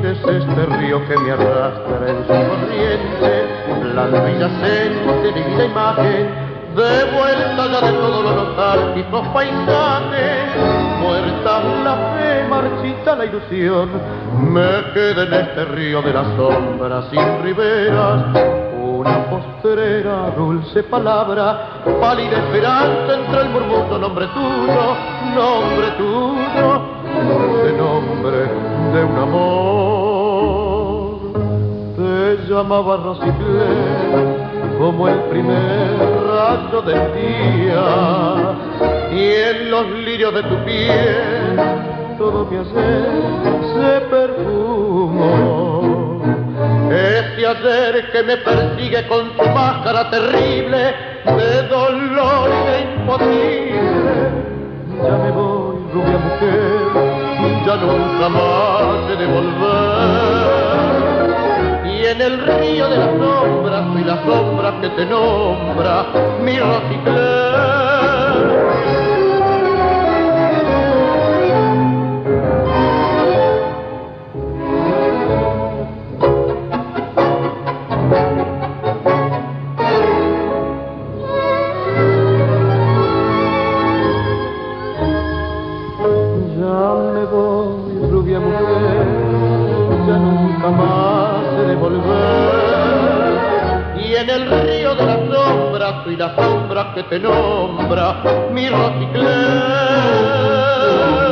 olvides este río que me arrastra en su corriente, la adyacente divina imagen, de vuelta ya de todos los nostálgicos paisajes, muerta la fe, marchita la ilusión, me queda en este río de las sombras sin riberas, una postrera, dulce palabra, pálida esperanza entre el murmullo, nombre tuyo, dulce nombre de un amor. Te llamaba Rosicler, como el primer rayo del día, y en los lirios de tu piel todo mi hacer se perfumó. Ese ayer que me persigue con su máscara terrible de dolor y de imposible. Ya me voy, rubia mujer, ya nunca más he de volver. Y en el río de las sombras, soy la sombra que te nombra, mi Rosicler. Ya me voy, rubia mujer, ya nunca más de volver, y en el río de las sombras soy la sombra que te nombra, mi Rosicler.